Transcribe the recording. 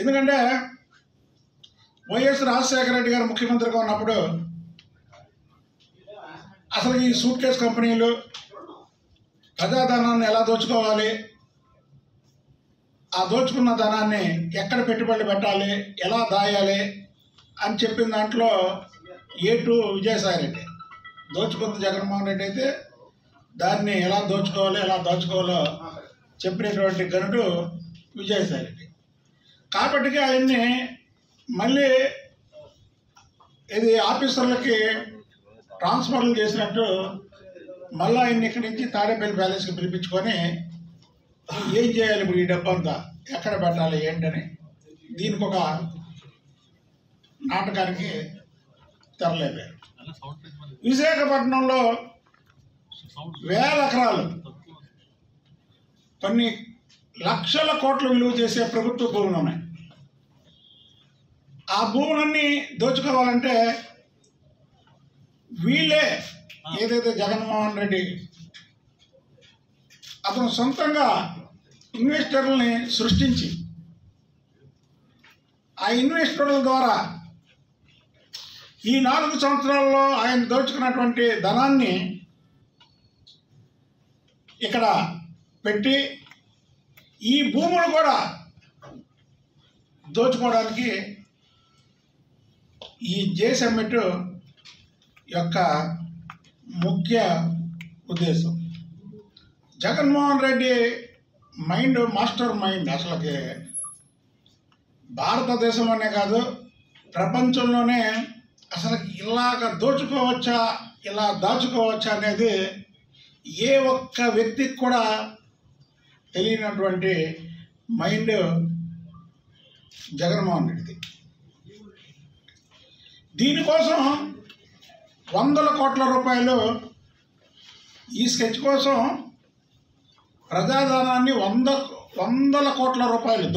ఎందుకంటే వైఎస్ రాజశేఖర రెడ్డి గారు ముఖ్యమంత్రిగా ఉన్నప్పుడు అసలు ఈ సూట్ కేస్ కంపెనీలు ఖజానాన్ని ఎలా దోచుకోవాలి, ఆ దోచుకున్న ధనాన్ని ఎక్కడ పెట్టుబడి పెట్టాలి, ఎలా దాయాలి అని చెప్పిన దాంట్లో A2 విజయసాయి రెడ్డి, దోచుకున్న జగన్ మోహన్ రెడ్డి అయితే దాన్ని ఎలా దోచుకోవాలి ఎలా దోచుకోవాలో చెప్పినటువంటి గనుడు విజయసాయి రెడ్డి. కాబట్టి ఆయన్ని మళ్ళీ ఇది ఆఫీసర్లకి ట్రాన్స్ఫర్లు చేసినట్టు మళ్ళీ ఆయన్ని ఇక్కడి నుంచి తాడేపల్లి ప్యాలెస్కి పిలిపించుకొని ఏం చేయాలి ఇప్పుడు ఈ డబ్బంతా ఎక్కడ పెట్టాలి ఏంటని దీనికి ఒక నాటకానికి తెరలేపారు. విశాఖపట్నంలో వేల ఎకరాలు కొన్ని లక్షల కోట్లు విలువ చేసే ప్రభుత్వ భూములు ఉన్నాయి. ఆ భూములన్నీ దోచుకోవాలంటే వీళ్ళే ఏదైతే జగన్మోహన్ రెడ్డి అతను సొంతంగా ఇన్వెస్టర్లని సృష్టించి ఆ ఇన్వెస్టర్ల ద్వారా ఈ 4 సంవత్సరాల్లో ఆయన దోచుకున్నటువంటి ధనాన్ని ఇక్కడ పెట్టి ఈ భూములు కూడా దోచుకోవడానికి ఈ జే సమ్మిట్ యొక్క ముఖ్య ఉద్దేశం. Jaganmohan Reddy mind master mind. అసలుకి భారతదేశంలోనే కాదు ప్రపంచంలోనే అసలు ఇలాగ దోచుకోవచ్చా ఇలా దాచుకోవచ్చా అనేది ఏ ఒక్క వ్యక్తికి కూడా తెలియనటువంటి మైండ్ జగన్మోహన్ రెడ్డిది. దీనికోసం 100 కోట్ల రూపాయలు ఈ స్కెచ్ కోసం ప్రజాధనాన్ని వందల కోట్ల రూపాయలు